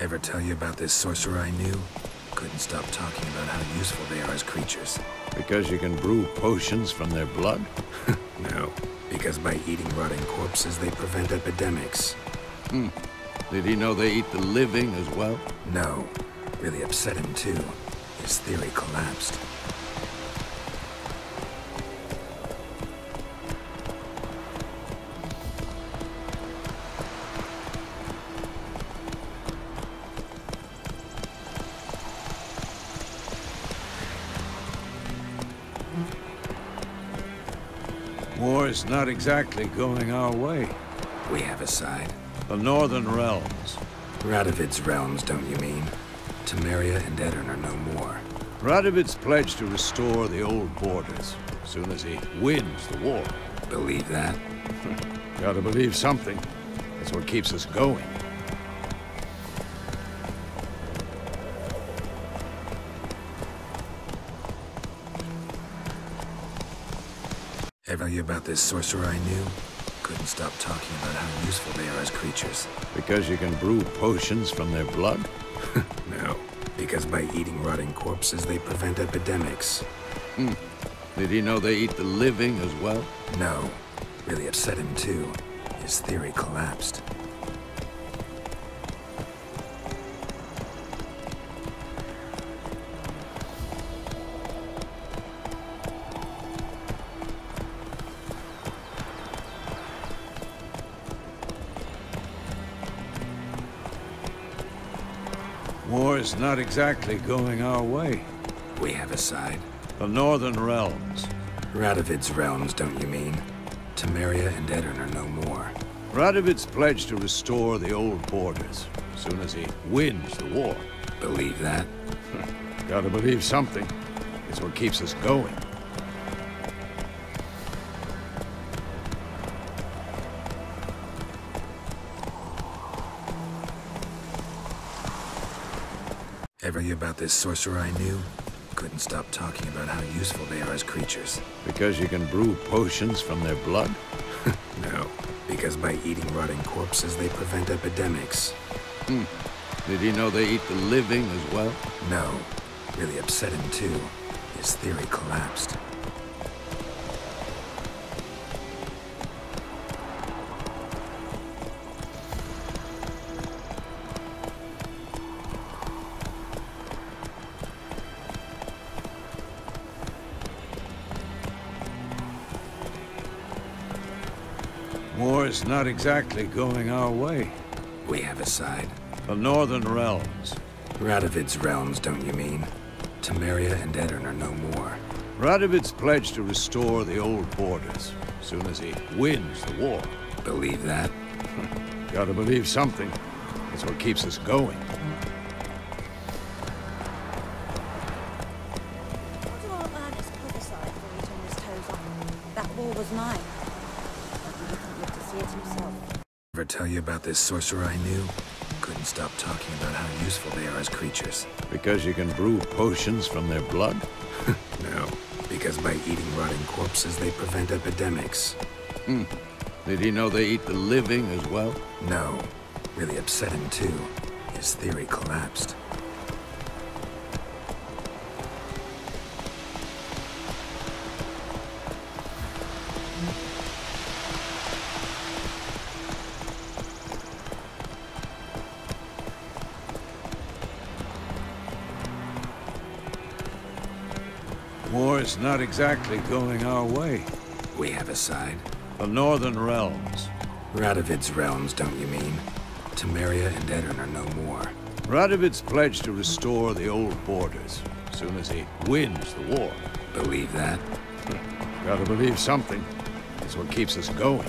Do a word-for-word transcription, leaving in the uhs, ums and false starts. Ever tell you about this sorcerer I knew? Couldn't stop talking about how useful they are as creatures. Because you can brew potions from their blood? No. Because by eating rotting corpses, they prevent epidemics. Hmm. Did he know they eat the living as well? No. Really upset him, too. His theory collapsed. War is not exactly going our way. We have a side. The northern realms. Radovid's realms, don't you mean? Temeria and Aedirn are no more. Radovid's pledged to restore the old borders as soon as he wins the war. Believe that? Gotta believe something. That's what keeps us going. Ever tell you about this sorcerer I knew? Couldn't stop talking about how useful they are as creatures. Because you can brew potions from their blood? No. Because by eating rotting corpses, they prevent epidemics. Hmm. Did he know they eat the living as well? No. Really upset him too. His theory collapsed. War is not exactly going our way. We have a side. The northern realms. Radovid's realms, don't you mean? Temeria and Aedirn are no more. Radovid's pledged to restore the old borders as soon as he wins the war. Believe that? Gotta believe something. It's what keeps us going. Ever hear about this sorcerer I knew? Couldn't stop talking about how useful they are as creatures. Because you can brew potions from their blood? No. Because by eating rotting corpses, they prevent epidemics. Hmm. Did he know they eat the living as well? No. Really upset him too. His theory collapsed. War is not exactly going our way. We have a side. The northern realms. Radovid's realms, don't you mean? Temeria and Aedirn are no more. Radovid's pledged to restore the old borders as soon as he wins the war. Believe that? Gotta believe something. It's what keeps us going. What do our earnest prophesied when we turned his toes on? That war was mine. Ever tell you about this sorcerer I knew? Couldn't stop talking about how useful they are as creatures. Because you can brew potions from their blood? No. Because by eating rotting corpses, they prevent epidemics. Hmm. Did he know they eat the living as well? No. Really upset him too. His theory collapsed. War is not exactly going our way. We have a side. The northern realms. Radovid's realms, don't you mean? Temeria and Aedirn are no more. Radovid's pledged to restore the old borders as soon as he wins the war. Believe that? Gotta believe something. It's what keeps us going.